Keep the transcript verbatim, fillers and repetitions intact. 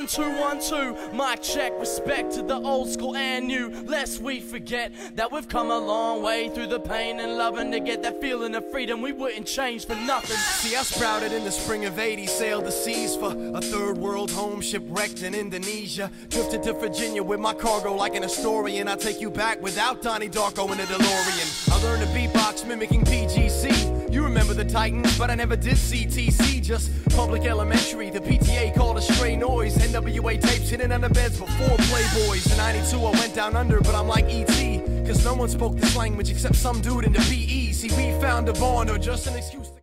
One, two, one, two, mic check, respect to the old school and new, lest we forget that we've come a long way through the pain and loving to get that feeling of freedom we wouldn't change for nothing. See, I sprouted in the spring of eighty, sailed the seas for a third world home, shipwrecked in Indonesia, drifted to Virginia with my cargo like an historian. I take you back without Donnie Darko in a DeLorean. I learned to beatbox mimicking P G C. You remember the Titans, but I never did C T C, just public elementary. The P T A called a stray noise. N W A tapes hidden under beds before Playboys. In ninety-two I went down under, but I'm like E T, cause no one spoke this language except some dude in the P E. See, we found a bond or just an excuse to